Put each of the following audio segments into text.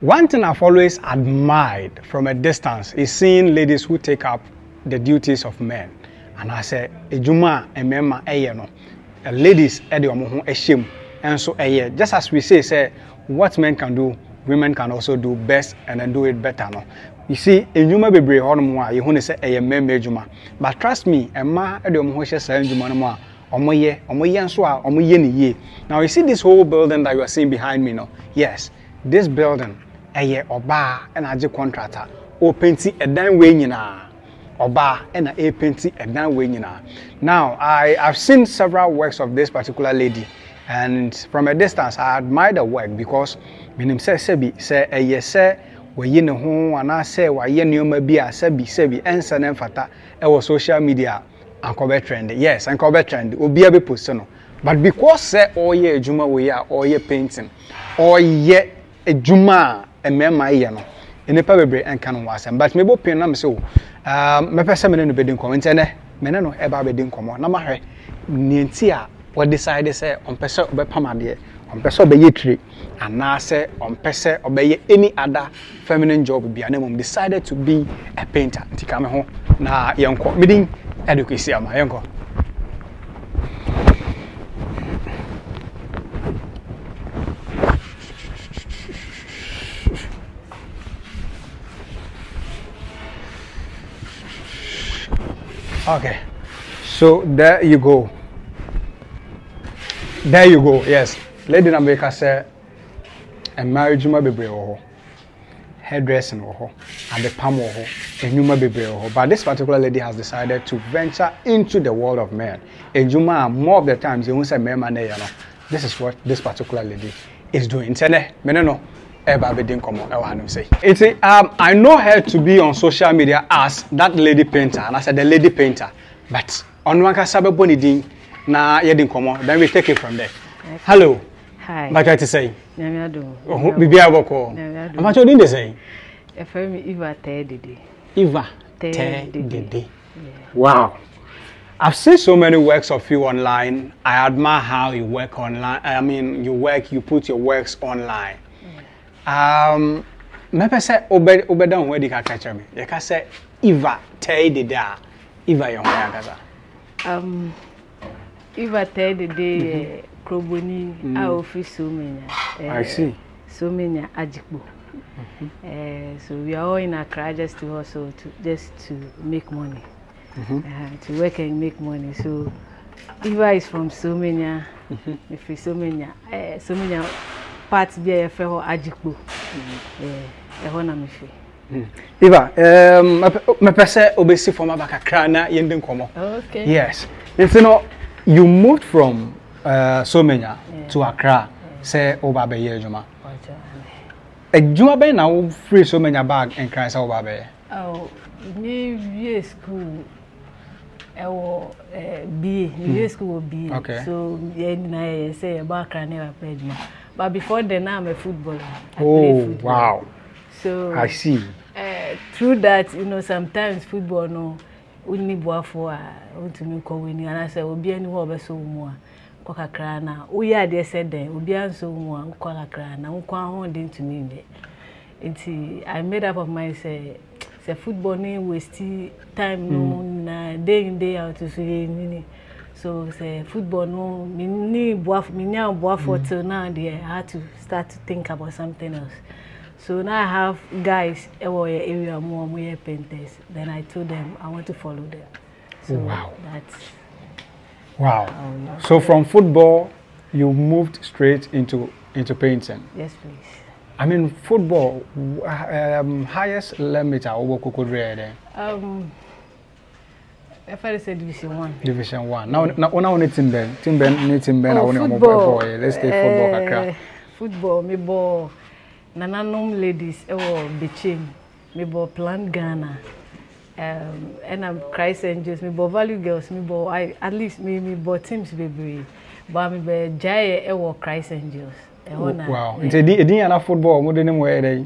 One thing I've always admired from a distance is seeing ladies who take up the duties of men. And I say, Ejuma emema eye no. Ladies ediomo ho ehim. And so eye, just as we say what men can do, women can also do best and then do it better no. You see, Ejuma bebre ho no mo a, you say eye men ejuma. But trust me, emma ediomo ho hye say ejuma no mo a. Now you see this whole building that you are seeing behind me no. Yes, this building a oba energy contractor or painting a dime way oba and a painting a dime way. Now I've seen several works of this particular lady, and from a distance I admire the work because minim say sebi say a yes say we no home and I say why ye no may be a sebi and send them fata our social media and cover trend. Yes, and cover trend will be a bit personal. But because say all ye juma we are all ye painting or ye Juma and Mamma Yano in a paper and canon was, but maybe Pin Namso. My person in the bedding comments and Menano ever bedding common. Namahe Nintia were decided say on Peso obey Pamadier, on Peso obey Yetri, and now say on Peso obey any other feminine job be an among decided to be a painter. Tikame home na Yonko meeting educacy, my Yonko. Okay, so there you go. There you go. Yes, lady Nameka said, a marriage may be brave, hairdressing or and the palm or a human be brave. But this particular lady has decided to venture into the world of men. A human, more of the times, you won't say men man. This is what this particular lady is doing. Tene, meneno, eba be din komo. I want to say. It's I know her to be on social media as that lady painter, and I said the lady painter. But on one kasabe boni din na ye din komo. Then we take it from there. Okay. Hello. Hi. What are you saying? Nyamiado. Oh, bibi aboko. Nyamiado. Amacho din dey say. E fere mi Eva Tedede. Eva Tedede. Wow. I've seen so many works of you online. I admire how you work online. I mean, you put your works online. Maybe say Obeda where they can catch me. You can say Eva Tedede. Eva your way. Eva Tedede Kroboni aofi so many. I see. So many ajikbo. So we are all in Accra just to also just to make money. To work and make money. So Eva is from so many. If so many, so many. Parts be a fellow Ajikbu. A honamifi. Eva, my person obviously from Abakakrana, Yendin Komo. Okay. Yes. If you know, you moved from Somenya to Accra, say Obabe Yejuma. A Jumabe now free Somenya bag and cries Obabe. Oh, new school. New school B. Okay. So, I say Abakra never played me. But before then, I'm a footballer. I play football. Wow. So I see. Through that, you know, sometimes football, no, we need for to make winning. And I said, we'll be anywhere so more. Cocakrana. We are there, said there, we'll be so more. Cocakrana, we can't hold into me. And I made up of myself. The football name wasted time, no, day in, day out to see. So say football no me now boa for till now there I had to start to think about something else. So now I have guys area more painters. Then I told them I want to follow them. So wow. Wow. So from football you moved straight into painting. Yes, please. I mean football highest limit I could read there. I first said Division 1. Division 1. Now, on a team ben. I want to mobile boy. Let's take football. Kakra. Football, me ball. Nananom ladies, Bichim, me ball plant Ghana. And I'm Christ Angels, me ball value girls, me ball. I at least me ball teams baby. But me be Jai Christ Angels. Wow. It's a football. What do you wear there?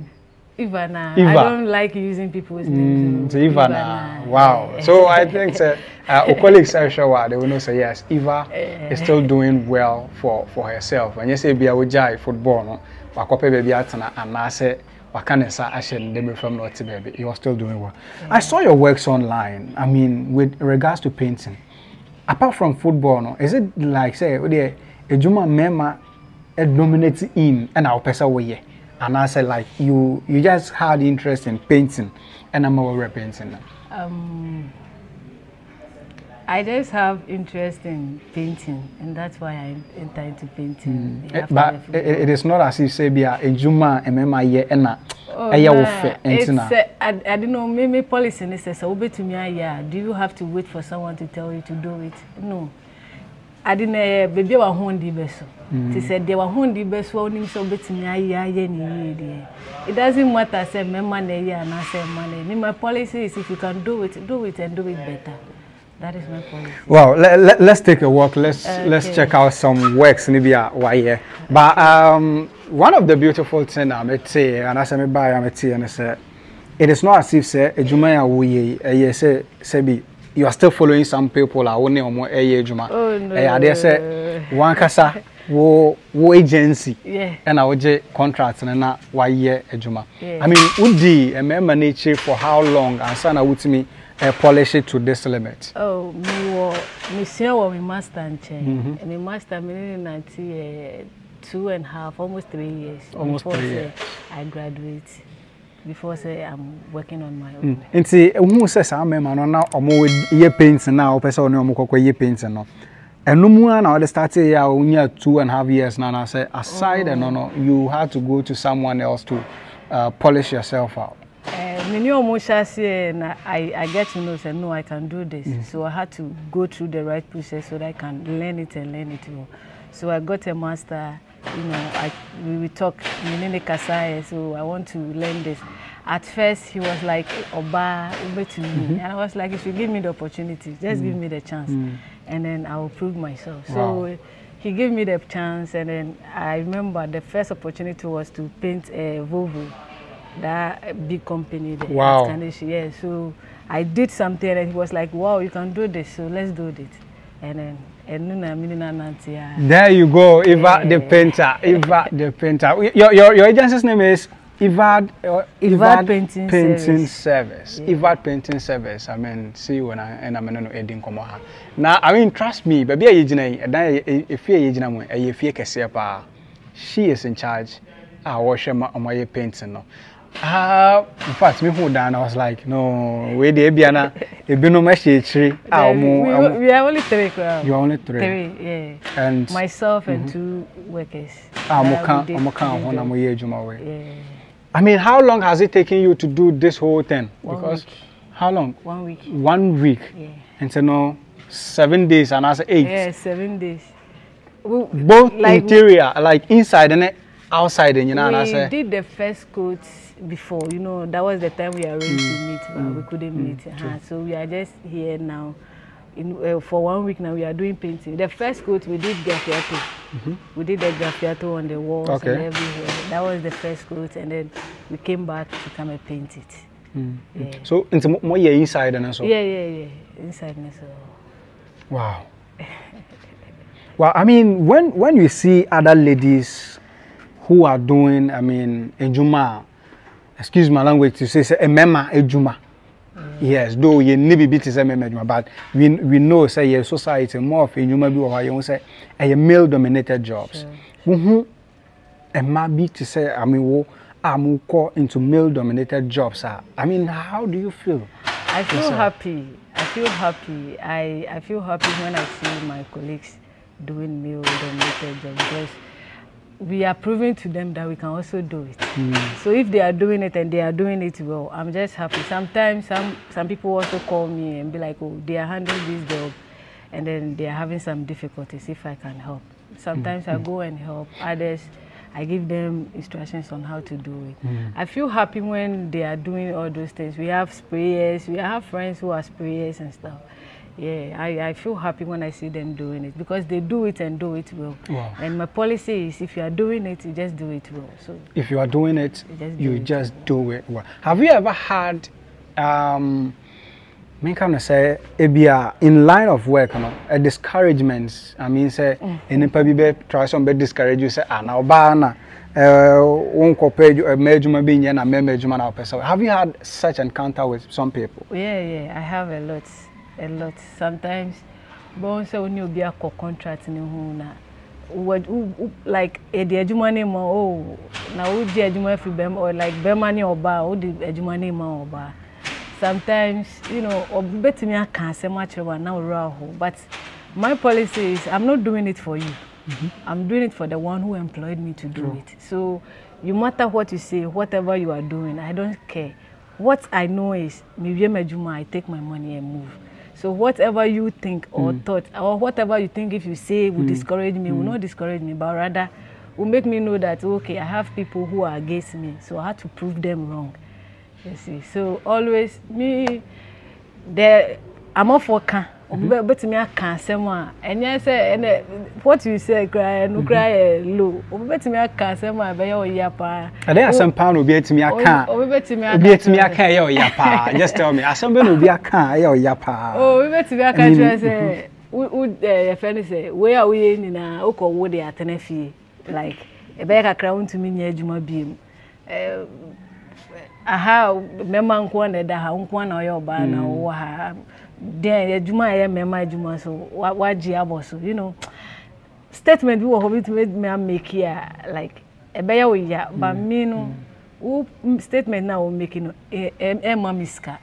Ivana. Eva. I don't like using people's names. Ivana. Wow. So I think our colleagues are sure they will not say yes. Eva is still doing well for herself. And yes, if you are football, no, but copy baby at and I say you are still doing well. I saw your works online. I mean, with regards to painting, apart from football, no, is it like say a Juma Mema dominates in and our person way? And I said like you just had interest in painting and I'm over painting. I just have interest in painting, and that's why I enter into painting. But it is not as you say, be a Juma MMA and I don't know, maybe policy and says, obey to me, yeah. Do you have to wait for someone to tell you to do it? No. I didn't baby were hondi beso. She said they were hondi beso only so bit me yeah yeah. It doesn't matter say me money yeah and I say money. My policy is if you can do it and do it better. That is my policy. Well, let's take a walk. Let's check out some works Nibia why yeah. But one of the beautiful things I say and I say me buy am tea and I say it is not as if say Ejumaya wo ye say sebi. You are still following some people are only on more Juma. Oh no. They say one kasa wo agency. Yeah. And I would contract and na why year Juma. I mean would the manage for how long and sana would me polish it to this limit? Oh me sure we master and change. And the master meaning 2.5 almost 3 years. Almost 3 years. I graduate. Before say I'm working on my own. And see, who says I'm a man now? I'm year painting now. Person, I'm year painting now. And no more now. They started here only 2.5 years now. I say aside and no, you had to go to someone else to polish yourself out. I get to know that no, I can do this. So I had to go through the right process so that I can learn it and learn it more. So I got a master. You know, we talk Kasai, so I want to learn this. At first, he was like, Oba, obey to me. And I was like, if you give me the opportunity, just give me the chance, and then I will prove myself. Wow. So he gave me the chance, and then I remember the first opportunity was to paint a Volvo, that big company there. Wow. Yeah, so I did something, and he was like, wow, you can do this, so let's do it. And then there you go, Eva the painter. Eva the painter. Your agency's name is Ivald Painting Service. Ivald Painting Service. I mean, see when I'm no edin komoha. Now I mean, trust me, baby, she is in charge. I wash my painting now. In fact, me hold down. I was like, no, we the Ebiana, Ebino Meshichi. We are only 3 crowd. You are only 3. 3, yeah. And myself and 2 workers. I mean, how long has it taken you to do this whole thing? Because how long? 1 week. 1 week. Yeah. And so no, 7 days and I said 8. Yeah, 7 days. Both like, interior, like inside and outside, and you know, we did the first coat before, you know, that was the time we arranged to meet, but we couldn't meet. So we are just here now. For 1 week now, we are doing painting. The first coat we did Graffiato. We did the Graffiato on the walls and everywhere. That was the first coat, and then we came back to come and paint it. Yeah. So it's more inside and so. Yeah, inside and so. Wow. Well, I mean, when you see other ladies who are doing, I mean, Ejuma, excuse my language to say, Emema Ejuma. Yes, though you need be to say Emema Ejuma, but we know, say, your society more of Ejuma be or you say, a male dominated jobs. Emma be to say, I mean, wo amu call into male dominated jobs. I mean, how do you feel? I feel happy. I feel happy. I feel happy when I see my colleagues doing male dominated jobs. We are proving to them that we can also do it. So if they are doing it and they are doing it well, I'm just happy. Sometimes some people also call me and be like, oh, they are handling this job and then they are having some difficulties, if I can help. Sometimes I go and help others. I give them instructions on how to do it. I feel happy when they are doing all those things. We have sprayers, we have friends who are sprayers and stuff. Yeah, I feel happy when I see them doing it because they do it and do it well. Wow. And my policy is if you are doing it, you just do it well. So if you are doing it, you just do it well. Have you ever had, I can say, in line of work, you know, discouragements? I mean, say, any people try somebody discourage you, say, ah, now, Have you had such encounter with some people? Yeah, I have a lot. Sometimes, also when you be a contract in Huna, like a deadmoney more, now would deadmoney for them or like Bermani or Bar, would deadmoney more Bar. Sometimes, you know, or bet me I can't say much about now, Rahu, but my policy is I'm not doing it for you. Mm-hmm. I'm doing it for the one who employed me to do it. So, you matter what you say, whatever you are doing, I don't care. What I know is, I take my money and move. So, whatever you think or thought, or whatever you think if you say will discourage me, will not discourage me, but rather will make me know that, okay, I have people who are against me, so I had to prove them wrong. You see, so always, I'm off for can. But me, I can't say more. And yes, what you say, cry, no cry, low. But me, I can't say more. But you yapa. And then some pound will be at me. I can't. Be at me. I can't. Just tell me. Some pound will be. I can't. Yapa. Oh, be at me. I can't. Just say. Your friend say, where are we in? Na Oko Wode at Tenefi. Like, I beg a crown to me near Juma Beam. Aha, remember Uncle that Uncle or your banana or her. Then Juma, I remember Juma. So what Jiabo? So you know, statement we were hoping to make here like a better way. But me no, statement now we making Emma Miska.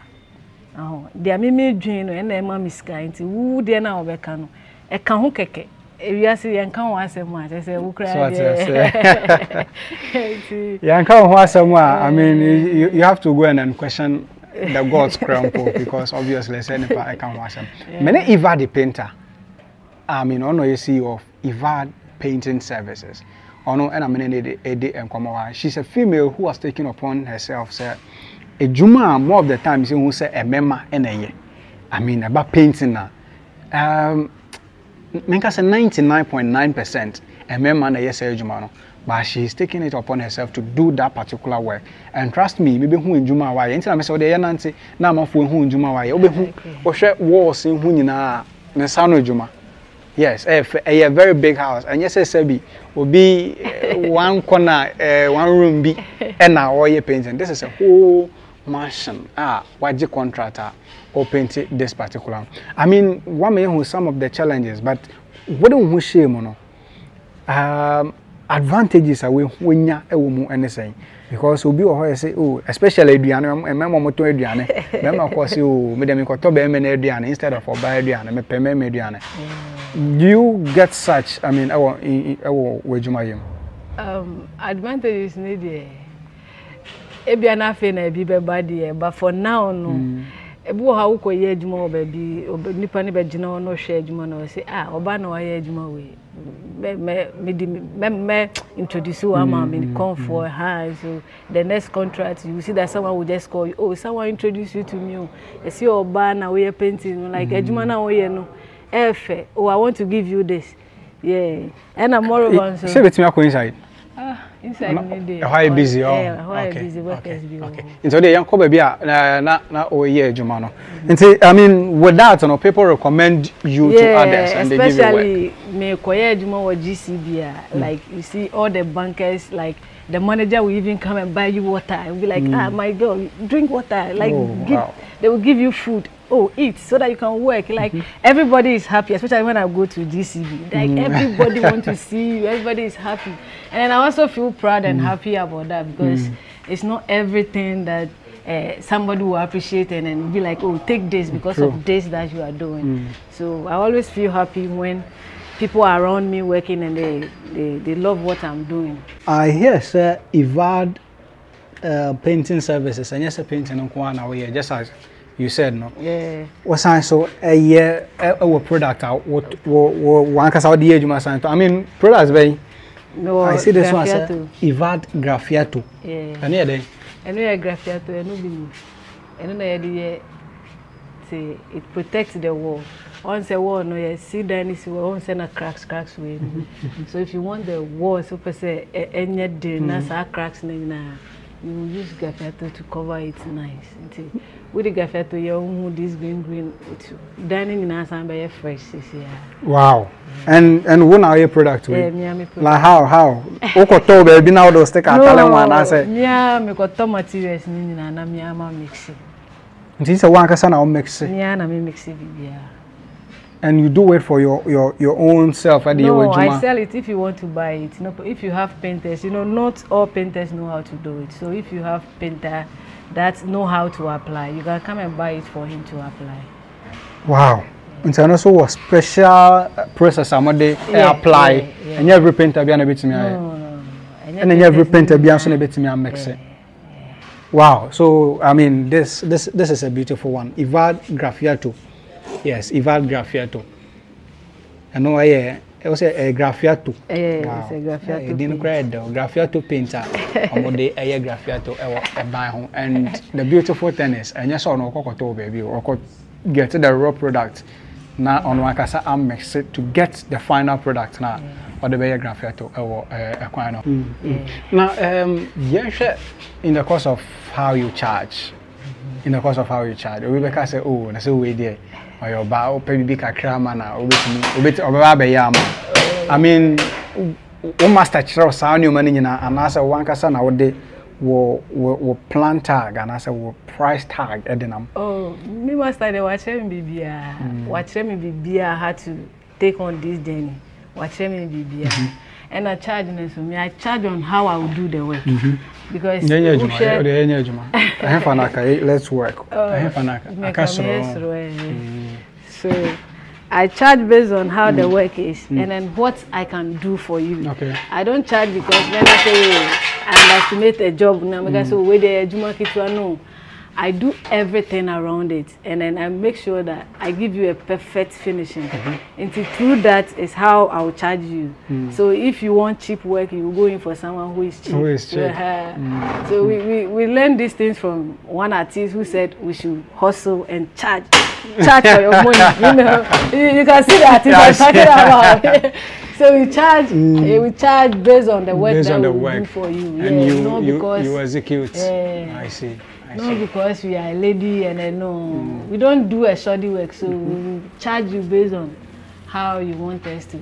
Oh, they are me doing and Emma Miska. Into who they now be cano? A cano keke. I mean, you have to go and question the God's crown because obviously, I can't watch them. Many Eva the painter, I mean, I know you see of Eva Painting Services. I know, and I mean, she's a female who has taken upon herself, sir. A Juma, more of the time, she will say a mema and a I mean, about painting now. 99.9% but she's taking it upon herself to do that particular work. And trust me, maybe who in Juma why until I saw the Yananti, Nama for who in Juma why, or shed walls in Hunina, Nesano Juma. Yes, a very big house. And yes, Sebi will be one corner, one room be, and now all your painting. This is a whole mansion. Ah, what the contractor. Or painted this particular. I mean, one may have some of the challenges, but what do we say, mono? Advantages are when you a woman anything because we be or say, oh, especially Adriana, and Mamma to Adriana, Mamma, of course, you made me call Toby and Adriana instead of by Adriana, me Pemme Adriana. Do you get such? I mean, our Wajumayim. Advantages needed. Ebiana Fena be body, but for now, no. How could you do more, baby? Nippany Bajino, no shade, Juman, or say, ah, Obano, I had Jumaway. May introduce you, I'm in comfort, high. So the next contract, you see that someone will just call you, oh, someone introduced you to me. I see Obana, we are painting, like a Jumana, we know, F, oh, I want to give you this. Yeah, and I'm more about it. Say it to me, inside. Inside why busy? Busy workers be. Okay. Into the young couple be na oh yeah, Jumano. Into I mean, with that, you know, people recommend you to others and they give you work. Especially me koye Juma or GCB. Like you see all the bankers, like the manager will even come and buy you water. It will be like, ah, my girl, drink water. Like they will give you food. Oh, eat so that you can work. Like everybody is happy, especially when I go to GCB. Like everybody wants to see you. Everybody is happy, and I also feel proud and happy about that because it's not everything that somebody will appreciate and be like, oh, take this because of this that you are doing. So I always feel happy when people are around me working and they love what I'm doing. I hear, sir, Ivald Painting Services, and yes, a painting on Kwana here, just as. You said no. Yeah. What sign so a year our product out what one cause out the age sign to I mean products very no I see this one as Ivald Graffiato. Yeah. And here and we are Graffiato and no and idea say it protects the wall. Once a wall no you see then it's once and a cracks way. So if you want the wall so per se any day na cracks na you use Graffiato to cover it nice. with the Graffiato, you this green too. Dining in us and by a fresh. Wow. And when are your product? Like how? Okoto baby now those take a talent one. I say, yeah, me got materials in and I'm mixing. This is a one person I'll mix it. Yeah, I'm mixing it. And you do it for your own self at the No, I sell it if you want to buy it. No, if you have painters, you know, not all painters know how to do it. So if you have painter that know how to apply, you can come and buy it for him to apply. Wow. And so also was special process they apply. And every painter be on a bit to me. No. And then every painter be on a bit to me and mix it. Wow. So I mean this is a beautiful one. Ivald Graffiato. Yes, Ivald Graffiato. I know I was a Graffiato. Yes, a Graffiato. Didn't cry though. Graffiato painter. I'm the a Graffiato home. And the beautiful thing is, I just saw no cocoa baby or get the raw product. Now on one casa I mix it to get the final product now. Or the way Graffiato acquire. Now in the course of how you charge. In the course of how you charge, Rebecca say, oh, that's a way there. Or your bow, baby, cramana, or bit of I mean, one master church sound you money, and as a one casson, our day will plant tag and as a price tag at them. Oh, me master, they watch him be beer, watch him be beer, had to take on this journey, watch him be beer. And I charge me. I charge on how I will do the work because let's work. So I charge based on how the work is and then what I can do for you. Okay. I don't charge because when I say I estimate a job now because I do everything around it and then I make sure that I give you a perfect finishing. And through that is how I'll charge you. So if you want cheap work, you go in for someone who is cheap. So we learned these things from one artist who said we should hustle and charge for your money. You know, you can see the artist I'm talking about. So we charge based on the work that we do for you. And you execute. I see. No, because we are a lady and I know we don't do a shoddy work, so we charge you based on how you want us to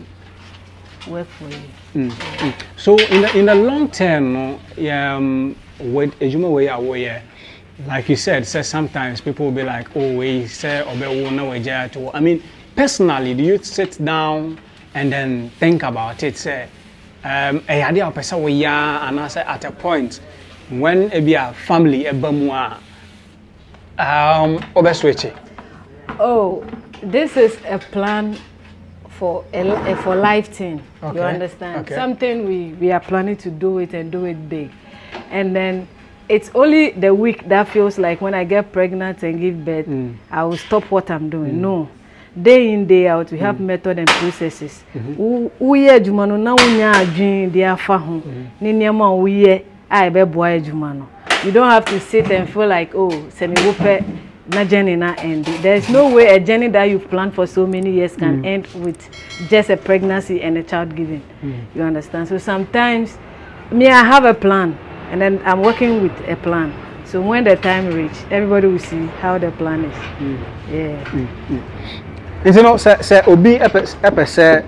work for you. So in the long term, with Ejuma way away, like you said, sometimes people will be like, oh, we say or I mean, personally, do you sit down and then think about it? Say, and I say at a point. When a family, a bamwa, obesweche. Oh, this is a plan for life thing. Okay. You understand? Okay. Something we are planning to do it and do it big, and then it's only the week that feels like when I get pregnant and give birth, I will stop what I'm doing. No. Day in, day out, we have method and processes. You don't have to sit and feel like, oh, there's no way a journey that you've planned for so many years can end with just a pregnancy and a child giving. You understand? So sometimes, I have a plan, and then I'm working with a plan. So when the time reaches, everybody will see how the plan is. You know, sir, Obi, sir,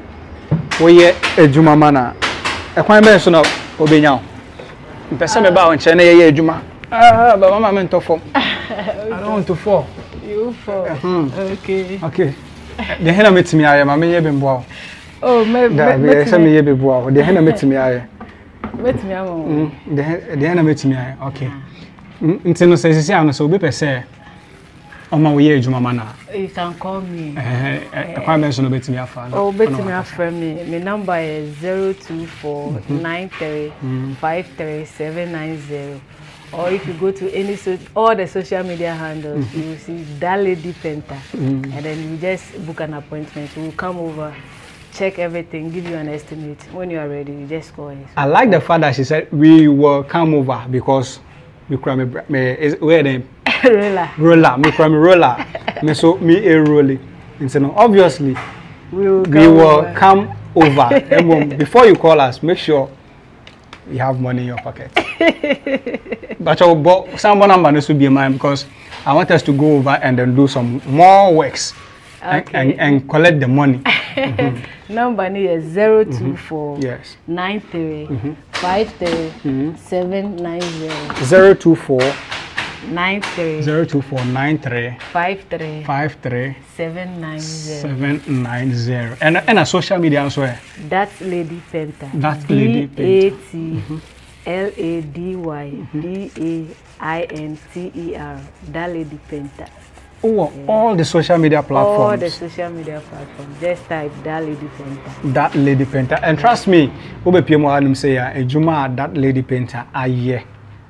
we a Juma mana. Obi now. I don't want to fall. You fall. Okay. Okay. The henna meets me. I am a mere bimbo. Oh, maybe. The henna meets me. I met me. The henna meets me. Okay. Intendo says, I'm so bipper, sir. On my way, Jumamana. You can call me. I mentioned a bit to me. Oh, bet me after me. My number is 0249353790. Or if you go to any all the social media handles, you will see that lady painter. And then you just book an appointment. We'll come over, check everything, give you an estimate. When you are ready, you just call us. I like the fact that she said we will come over because we where them. Roller, me from roller, me so me a rolling. And so obviously, we will come over. And before you call us, make sure you have money in your pocket. But someone number this will be mine because I want us to go over and then do some more works. Okay. And collect the money. Mm-hmm. Number is 024 mm-hmm. yes. 93 mm-hmm. 53 mm-hmm. 790. 024 93 024 93 53 53 790 790. And a social media elsewhere. That's Lady Painter. That's Lady Painter. L-A-D-Y-D-A-I-N-T-E-R. That Lady Painter. Oh, yeah. All the social media platforms. All the social media platforms. Just type That Lady Painter. That Lady Painter. And trust me, Obe Piemo Hanum say, Ejuma, That Lady Painter, aye.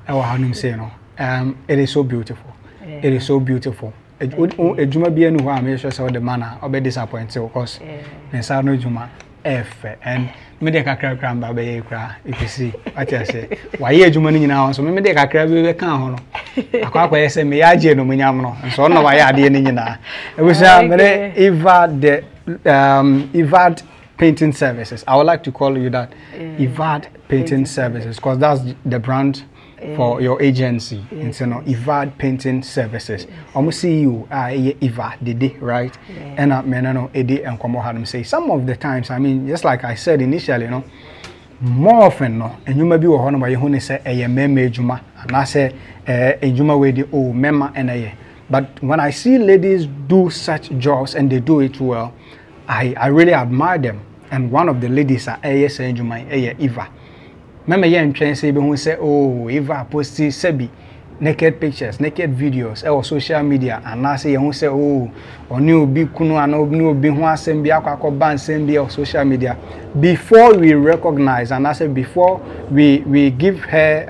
Ewa Hanum say, no. It is so beautiful. Yeah. It is so beautiful. Ejuma be anyone, I'm sure so the manner, Obe disappointed, of course. Nesano Juma, F. And Medica Crab, Baby Cra, if you see what I say. Why, Ejuma, you know, so Medica Crab, you can't. Akwa SME aje no munyamno so no wa ya ade ni nyina e we say mere Eva the Ivald Painting Services. I would like to call you that. Ivald Painting Services, because that's the brand for your agency. And so no Ivald Painting Services. Omo see you Eva Dede, right? And menano Ede and Komo Hanum say some of the times, I mean, just like I said initially, you know, more often no and you may be one by who say a meme juma and I say a juma way the old mema and a. But when I see ladies do such jobs and they do it well, I really admire them. And one of the ladies are a say juma a Eva. Meme yeah and train say who say oh Eva post sebi naked pictures, naked videos, or social media, and I say who say oh or new be kuno and new be one send be aqua band send be or social media. Before we recognize, and I say before we give her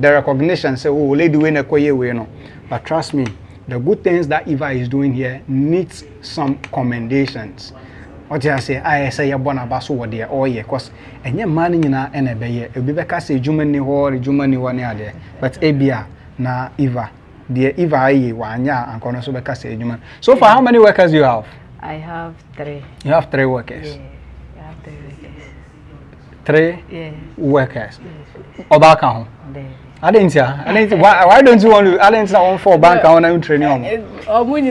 the recognition, say oh lady we na koye we no. But trust me, the good things that Eva is doing here needs some commendations. What I say, I say you're born a basso or dear or yeah, cause and your money in a and a bay, a be back as a German or a German one year, but a beer. Na Eva, dear Eva, Wanya, and Konosuba Cassa human. So far, how many workers you have? I have 3. You have 3 workers? Yeah, I have 3 workers. 3 yeah. workers? Yes. Or back home? I didn't hear. Why don't you want to? I didn't want for bank. I want to train you. Oh, when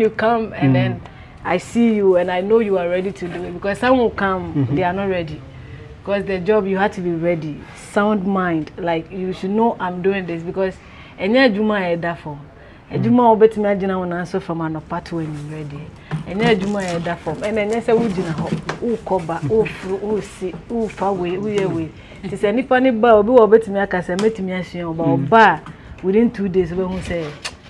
you come and then I see you and I know you are ready to do it, because some will come, they are not ready. Because the job, you have to be ready, sound mind. Like you should know I'm doing this, because any juma I therefore, a juma obeti me ajina one answer from an part when you ready. Any juma I therefore, and any say we jina who koba, who fru, who si, who far away, who ye way. It's any funny ba obi obeti me akase meti me ashin oba oba within 2 days we who say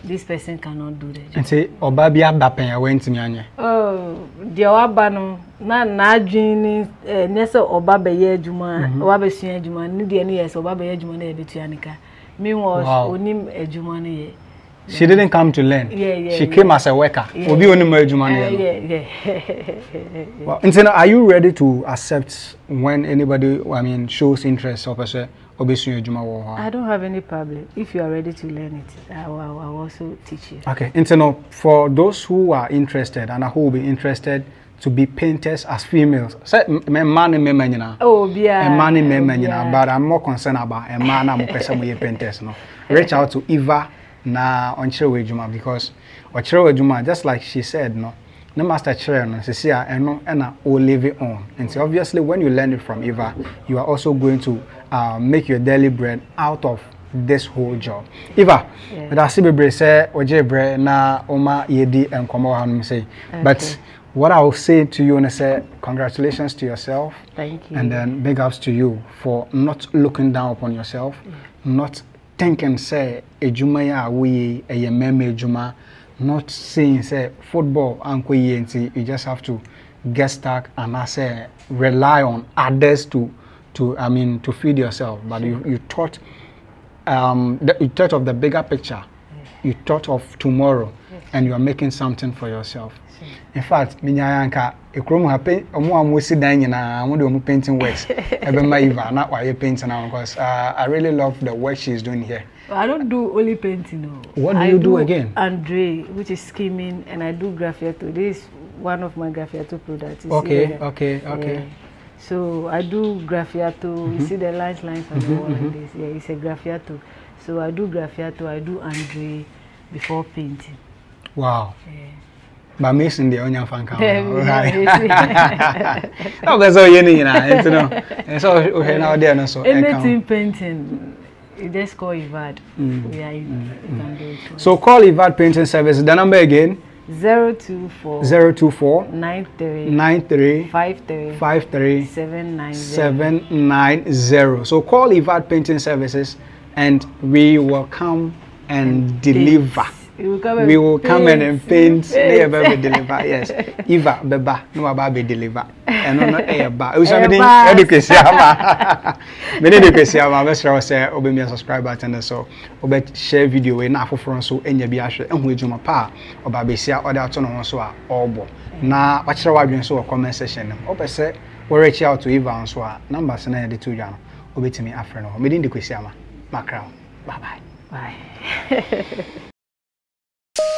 this person cannot do that. And say oba bi abapen ya wenti me anye. Oh, dia oba no. Na jini nese oba beye juma oba be suen juma ni de ni yes oba beye juma na e betuanika me was onim ejuma na ye. She didn't come to learn. She came as a worker. Obi onim ejuma na ye. Well, Intina, are you ready to accept when anybody, I mean, shows interest of us obi suen ejuma wo? I don't have any problem. If you are ready to learn it, I will also teach you. Okay, Intina, for those who are interested and who will be interested to be painters as females. Oh, yeah. But I'm more concerned about a man and person with painters. No, reach out to Eva na on Chewe Juma, because or Chewe Juma, just like she said, no, no master chair, no, Cecilia, and no, and I will live it on. And so, obviously, when you learn it from Eva, you are also going to make your daily bread out of this whole job. Eva, that's the bread, or Jebre, na, Oma, Yedi, and Komo Hanum say, but. What I will say to you, and I say, congratulations to yourself. Thank you. And then big ups to you for not looking down upon yourself, not thinking, say, ejuma ya we a meme juma, not saying, say, football, anko yenti. You just have to get stuck and I say, rely on others to feed yourself. But you thought, you thought of the bigger picture. You thought of tomorrow, and you are making something for yourself. In fact, minyanka ekromu happen omo amosi dan nyina omo de omo painting works. Ebema Eva na why painting now, because I really love the work she's doing here. I don't do only painting no. What do you do again? Andre, which is skimming, and I do Graffiato. This is one of my Graffiato products. Okay. So I do Graffiato. You see the lines on the wall like this. Yeah, it's a Graffiato. So I do Graffiato, I do Andre before painting. Wow. Yeah. But missing the onion fan camera. Right. No, because you need it, you know. And so okay now there no so. Anything painting, you just call Ivald. Yeah, you can do it. So call Ivald Painting Service. The number again. 024 93 53 790. So call Ivald Painting Services and we will come and deliver. We will come and paint. They ever deliver. Yes. Eva Beba. No Ababe deliver. And no Eba. It was something education. Many education. I'm very sure I say obey me a subscribe button. So obey share video. We na for front so any be ashe. And we do my pa. Obabe see a order to no one so a obo. Na watch the video so a comment section. Obey say we reach out to Eva and so a numbers na the two jano. Obey to me a friend. Me didn't education. Macron. Bye bye. Bye.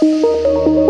Thank you.